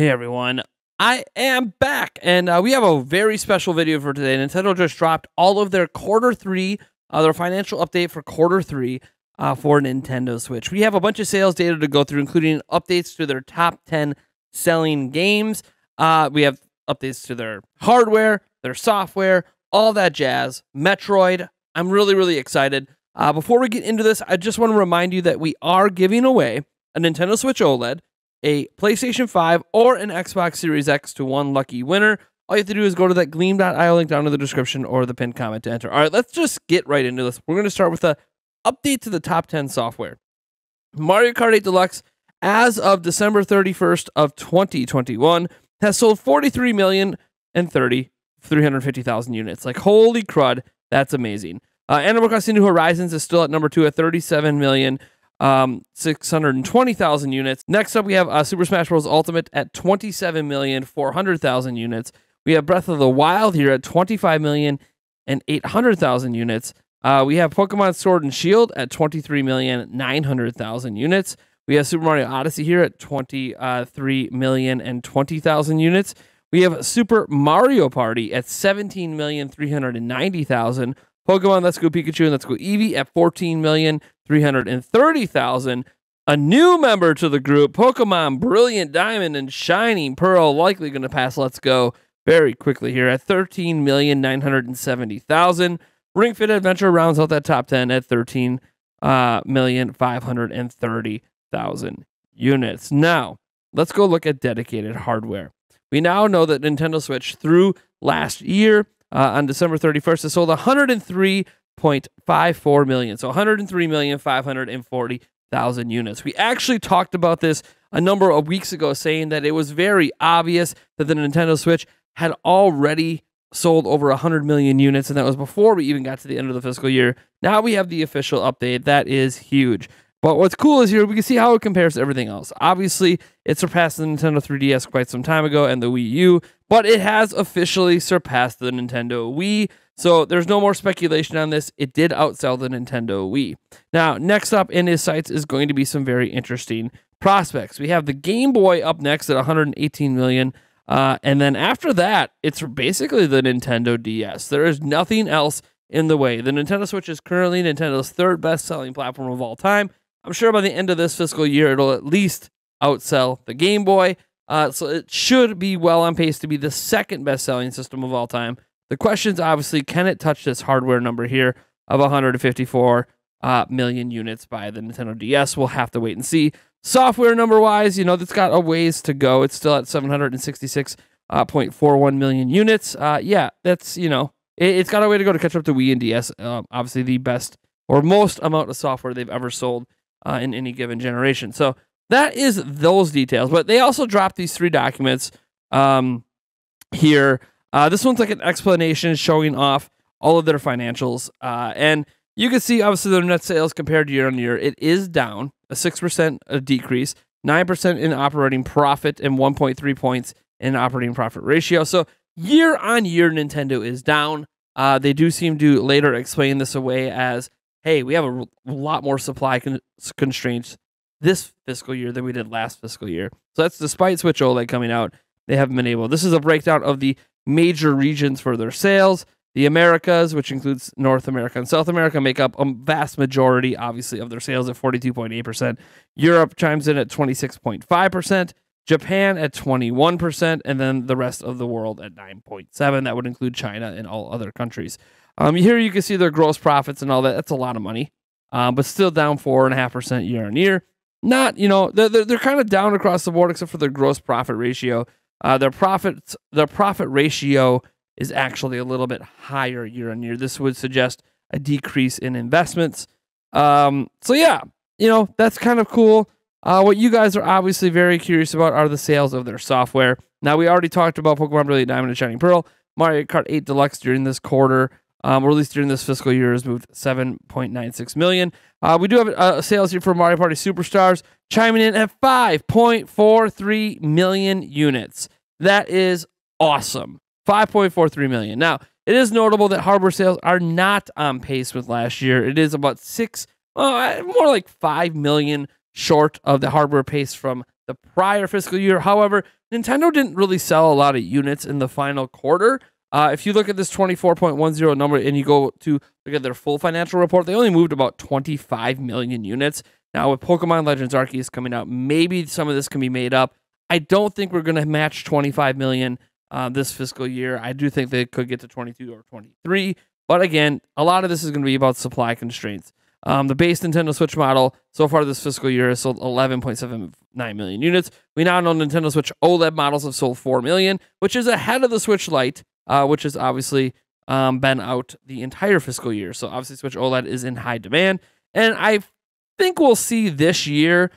Hey everyone, I am back, and we have a very special video for today. Nintendo just dropped all of their their financial update for Q3 for Nintendo Switch. We have a bunch of sales data to go through, including updates to their top 10 selling games. We have updates to their hardware, their software, all that jazz. Metroid, I'm really excited. Before we get into this, I just want to remind you that we are giving away a Nintendo Switch OLED, a PlayStation 5, or an Xbox Series X to one lucky winner. All you have to do is go to that gleam.io link down in the description or the pinned comment to enter. All right, let's just get right into this. We're going to start with an update to the top 10 software. Mario Kart 8 Deluxe, as of December 31st of 2021, has sold 43,350,000 units. Like, holy crud, that's amazing. Animal Crossing New Horizons is still at number 2 at 37,620,000 units. Next up, we have Super Smash Bros. Ultimate at 27,400,000 units. We have Breath of the Wild here at 25,800,000 units. We have Pokemon Sword and Shield at 23,900,000 units. We have Super Mario Odyssey here at 23,020,000 units. We have Super Mario Party at 17,390,000. Pokemon Let's Go Pikachu and Let's Go Eevee at 14,330,000. A new member to the group, Pokemon Brilliant Diamond and Shining Pearl, likely going to pass Let's Go very quickly here at 13,970,000. Ring Fit Adventure rounds out that top 10 at 13,530,000 units. Now, let's go look at dedicated hardware. We now know that Nintendo Switch through last year on December 31st has sold 103.54 million. So 103,540,000 units. We actually talked about this a number of weeks ago, saying that it was very obvious that the Nintendo Switch had already sold over 100 million units, and that was before we even got to the end of the fiscal year. Now we have the official update. That is huge. But what's cool is here we can see how it compares to everything else. Obviously, it surpassed the Nintendo 3DS quite some time ago and the Wii U, but it has officially surpassed the Nintendo Wii. So there's no more speculation on this. It did outsell the Nintendo Wii. Now, next up in his sights is going to be some very interesting prospects. We have the Game Boy up next at 118 million. And then after that, it's basically the Nintendo DS. There is nothing else in the way. The Nintendo Switch is currently Nintendo's third best-selling platform of all time. I'm sure by the end of this fiscal year, it'll at least outsell the Game Boy. So it should be well on pace to be the second best-selling system of all time. The question is obviously, can it touch this hardware number here of 154 million units by the Nintendo DS? We'll have to wait and see. Software number-wise, you know, that's got a ways to go. It's still at 766.41 million units. Yeah, that's, you know, it's got a way to go to catch up to Wii and DS. Obviously, the best or most amount of software they've ever sold in any given generation. So that is those details. But they also dropped these three documents here. This one's like an explanation showing off all of their financials. And you can see, obviously, their net sales compared year on year. It is down, a 6% decrease, 9% in operating profit, and 1.3 points in operating profit ratio. So year on year, Nintendo is down. They do seem to later explain this away as, hey, we have a lot more supply constraints this fiscal year than we did last fiscal year. So that's despite Switch OLED coming out, they haven't been able. This is a breakdown of the major regions for their sales. The Americas, which includes North America and South America, make up a vast majority, obviously, of their sales at 42.8%. Europe chimes in at 26.5%, Japan at 21%, and then the rest of the world at 9.7%. That would include China and all other countries. Here you can see their gross profits and all that. That's a lot of money, but still down 4.5% year on year. Not, you know, they're kind of down across the board except for their gross profit ratio. Their profit ratio is actually a little bit higher year on year. This would suggest a decrease in investments. So yeah, you know, that's kind of cool. What you guys are obviously very curious about are the sales of their software. Now, we already talked about Pokemon Brilliant Diamond and Shining Pearl. Mario Kart 8 Deluxe during this quarter, or at least during this fiscal year, has moved 7.96 million. We do have sales here for Mario Party Super Stars, chiming in at 5.43 million units. That is awesome. 5.43 million. Now, it is notable that hardware sales are not on pace with last year. It is about more like 5 million short of the hardware pace from the prior fiscal year. However, Nintendo didn't really sell a lot of units in the final quarter. If you look at this 24.10 number and you go to look at their full financial report, they only moved about 25 million units. Now, with Pokemon Legends Arceus coming out, maybe some of this can be made up. I don't think we're going to match 25 million this fiscal year. I do think they could get to 22 or 23. But again, a lot of this is going to be about supply constraints. The base Nintendo Switch model so far this fiscal year has sold 11.79 million units. We now know Nintendo Switch OLED models have sold 4 million, which is ahead of the Switch Lite, which has obviously been out the entire fiscal year. So obviously Switch OLED is in high demand. And I think we'll see this year,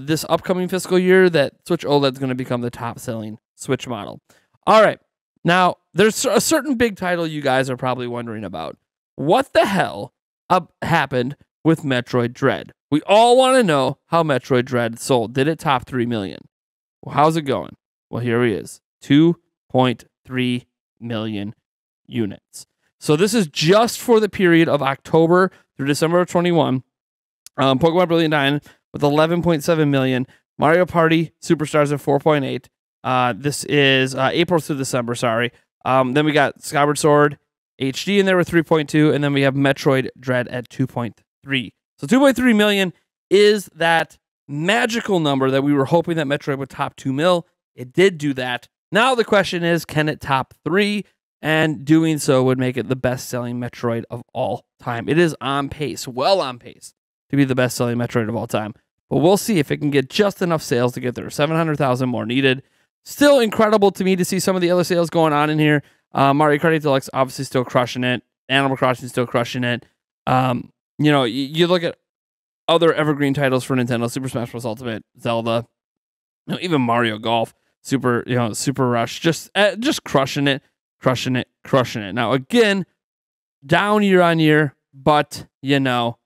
this upcoming fiscal year, that Switch OLED is going to become the top-selling Switch model. All right. Now, there's a certain big title you guys are probably wondering about. What the hell happened with Metroid Dread? We all want to know how Metroid Dread sold. Did it top 3 million? Well, how's it going? Well, here he is, 2.3 million units. So this is just for the period of October through December of 21. Pokemon Brilliant Diamond with 11.7 million. Mario Party Super Stars at 4.8. This is April through December, sorry. Then we got Skyward Sword HD in there with 3.2, and then we have Metroid Dread at 2.3. So 2.3 million is that magical number that we were hoping that Metroid would top 2 mil. It did do that. Now the question is, can it top 3? And doing so would make it the best-selling Metroid of all time. It is on pace, well on pace, to be the best-selling Metroid of all time. But we'll see if it can get just enough sales to get there. 700,000 more needed. Still incredible to me to see some of the other sales going on in here. Mario Kart 8 Deluxe obviously still crushing it. Animal Crossing still crushing it. You know, you look at other evergreen titles for Nintendo: Super Smash Bros. Ultimate, Zelda, you know, even Mario Golf, Super Rush, just crushing it, crushing it, crushing it. Now again, down year on year, but you know,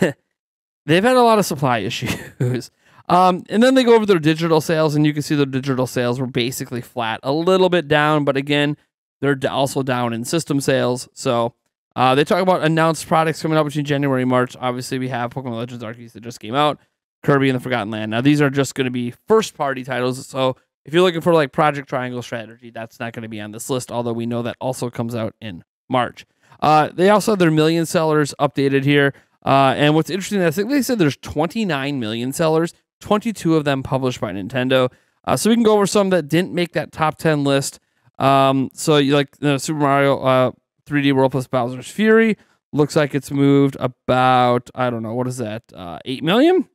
they've had a lot of supply issues. And then they go over their digital sales, and you can see their digital sales were basically flat, a little bit down, but again, they're also down in system sales. So they talk about announced products coming out between January and March. Obviously, we have Pokemon Legends Arceus that just came out, Kirby and the Forgotten Land. Now, these are just going to be first-party titles. So if you're looking for like Project Triangle Strategy, that's not going to be on this list, although we know that also comes out in March. They also have their million sellers updated here. And what's interesting, I think they said there's 29 million sellers, 22 of them published by Nintendo. So we can go over some that didn't make that top 10 list. So you like Super Mario 3D World plus Bowser's Fury. Looks like it's moved about, I don't know, what is that? 8 million?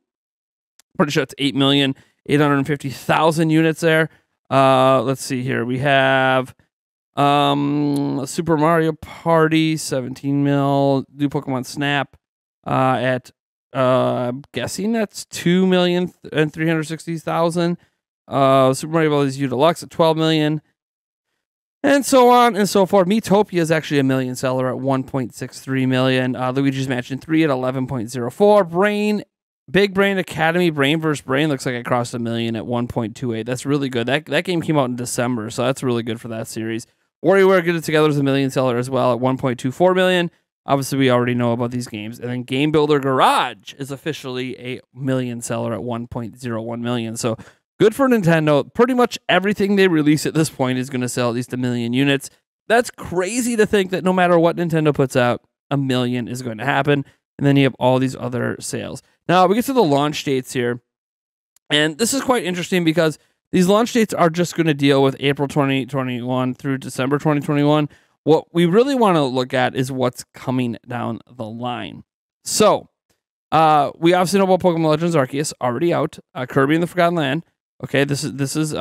Pretty sure it's 8,850,000 units there. Let's see here. We have Super Mario Party, 17 mil. New Pokemon Snap at I'm guessing that's 2,360,000. Super Mario Bros. U Deluxe at 12 million, and so on and so forth. Miitopia is actually a million seller at 1.63 million. Luigi's Mansion 3 at 11.04. Big Brain Academy Brain vs. Brain looks like it crossed a million at 1.28. That's really good. That game came out in December, so that's really good for that series. WarioWare Get It Together is a million seller as well at 1.24 million. Obviously, we already know about these games. And then Game Builder Garage is officially a million seller at 1.01 million. So good for Nintendo. Pretty much everything they release at this point is going to sell at least a million units. That's crazy to think that no matter what Nintendo puts out, a million is going to happen. And then you have all these other sales. Now, we get to the launch dates here. And this is quite interesting because these launch dates are just going to deal with April 2021 through December 2021. What we really want to look at is what's coming down the line. So, we obviously know about Pokemon Legends Arceus, already out. Kirby and the Forgotten Land. Okay, this is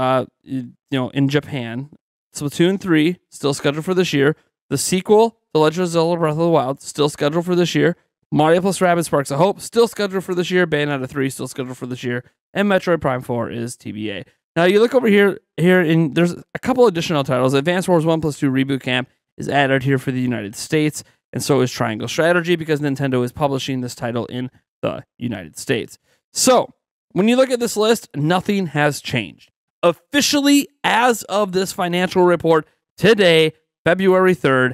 you know, in Japan. Splatoon 3, still scheduled for this year. The sequel, The Legend of Zelda Breath of the Wild, still scheduled for this year. Mario plus Rabbids Sparks of Hope, still scheduled for this year. Bayonetta 3, still scheduled for this year. And Metroid Prime 4 is TBA. Now, you look over here and there's a couple additional titles. Advance Wars 1+2 Reboot Camp is added here for the United States, and so is Triangle Strategy because Nintendo is publishing this title in the United States. So, when you look at this list, nothing has changed. Officially, as of this financial report today, February 3rd,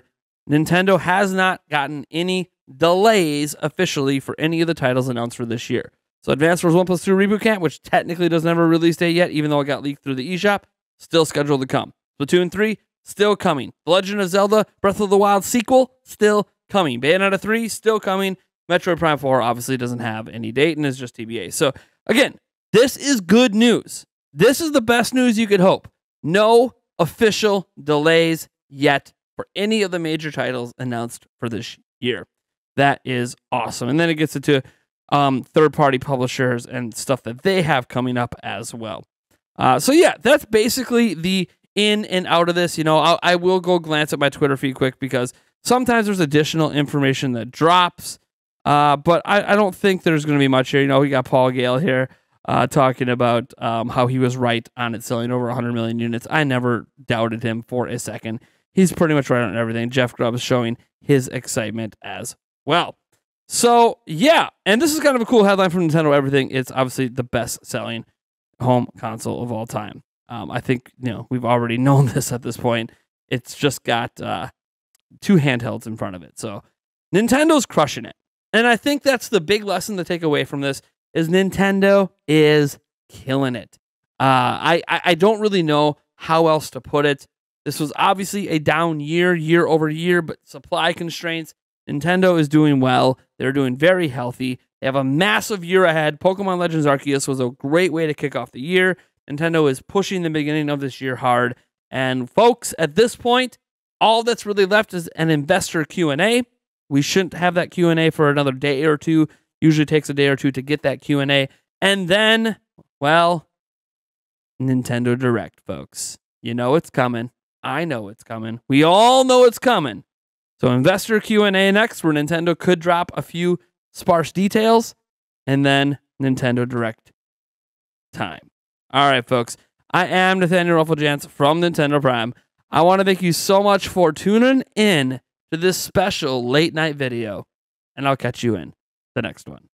Nintendo has not gotten any delays officially for any of the titles announced for this year. So Advance Wars 1 plus 2 Reboot Camp, which technically doesn't have a release date yet, even though it got leaked through the eShop, still scheduled to come. Splatoon 3, still coming. The Legend of Zelda Breath of the Wild sequel, still coming. Bayonetta 3, still coming. Metroid Prime 4 obviously doesn't have any date and is just TBA. So again, this is good news. This is the best news you could hope. No official delays yet for any of the major titles announced for this year. That is awesome. And then it gets into third-party publishers and stuff that they have coming up as well. So yeah, that's basically the in and out of this. You know, I will go glance at my Twitter feed quick because sometimes there's additional information that drops. But I don't think there's going to be much here. You know, we got Paul Gale here talking about how he was right on it selling over 100 million units. I never doubted him for a second. He's pretty much right on everything. Jeff Grubbs showing his excitement as well. So, yeah. And this is kind of a cool headline from Nintendo Everything. It's obviously the best-selling home console of all time. I think, you know, we've already known this at this point. It's just got two handhelds in front of it. So, Nintendo's crushing it. And I think that's the big lesson to take away from this is Nintendo is killing it. I don't really know how else to put it. This was obviously a down year, year over year, but supply constraints. Nintendo is doing well. They're doing very healthy. They have a massive year ahead. Pokemon Legends Arceus was a great way to kick off the year. Nintendo is pushing the beginning of this year hard. And folks, at this point, all that's really left is an investor Q&A. We shouldn't have that Q&A for another day or two. Usually takes a day or two to get that Q&A. And then, well, Nintendo Direct, folks. You know it's coming. I know it's coming. We all know it's coming. So investor Q&A next, where Nintendo could drop a few sparse details. And then Nintendo Direct time. All right, folks. I am Nathaniel Ruffle-Jantz from Nintendo Prime. I want to thank you so much for tuning in to this special late night video, and I'll catch you in the next one.